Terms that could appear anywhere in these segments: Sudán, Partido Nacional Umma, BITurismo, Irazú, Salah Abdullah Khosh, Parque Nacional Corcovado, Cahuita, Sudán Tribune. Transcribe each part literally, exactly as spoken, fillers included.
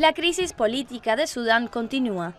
La crisis política de Sudán continúa.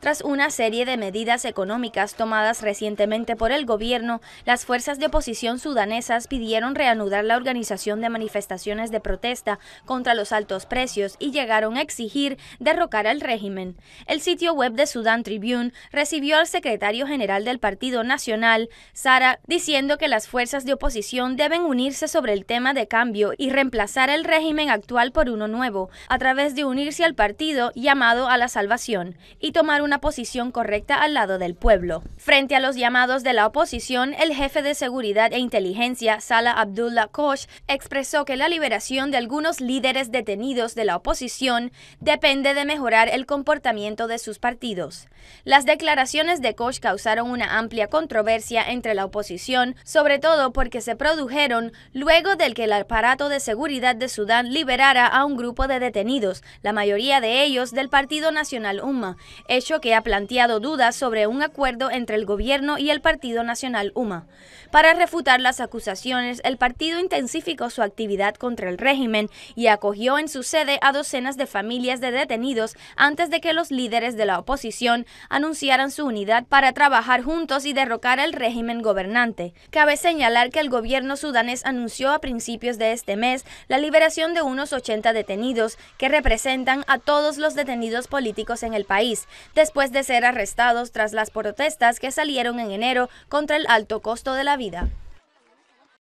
Tras una serie de medidas económicas tomadas recientemente por el gobierno, las fuerzas de oposición sudanesas pidieron reanudar la organización de manifestaciones de protesta contra los altos precios y llegaron a exigir derrocar al régimen. El sitio web de Sudán Tribune recibió al secretario general del Partido Nacional, Salah, diciendo que las fuerzas de oposición deben unirse sobre el tema de cambio y reemplazar el régimen actual por uno nuevo, a través de unirse al partido llamado a la salvación y tomar una posición correcta al lado del pueblo. Frente a los llamados de la oposición, el jefe de seguridad e inteligencia, Salah Abdullah Khosh, expresó que la liberación de algunos líderes detenidos de la oposición depende de mejorar el comportamiento de sus partidos. Las declaraciones de Khosh causaron una amplia controversia entre la oposición, sobre todo porque se produjeron luego del que el aparato de seguridad de Sudán liberara a un grupo de detenidos, la mayoría de ellos del Partido Nacional Umma, hecho que que ha planteado dudas sobre un acuerdo entre el gobierno y el Partido Nacional Umma. Para refutar las acusaciones, el partido intensificó su actividad contra el régimen y acogió en su sede a docenas de familias de detenidos antes de que los líderes de la oposición anunciaran su unidad para trabajar juntos y derrocar al régimen gobernante. Cabe señalar que el gobierno sudanés anunció a principios de este mes la liberación de unos ochenta detenidos que representan a todos los detenidos políticos en el país, después de ser arrestados tras las protestas que salieron en enero contra el alto costo de la vida.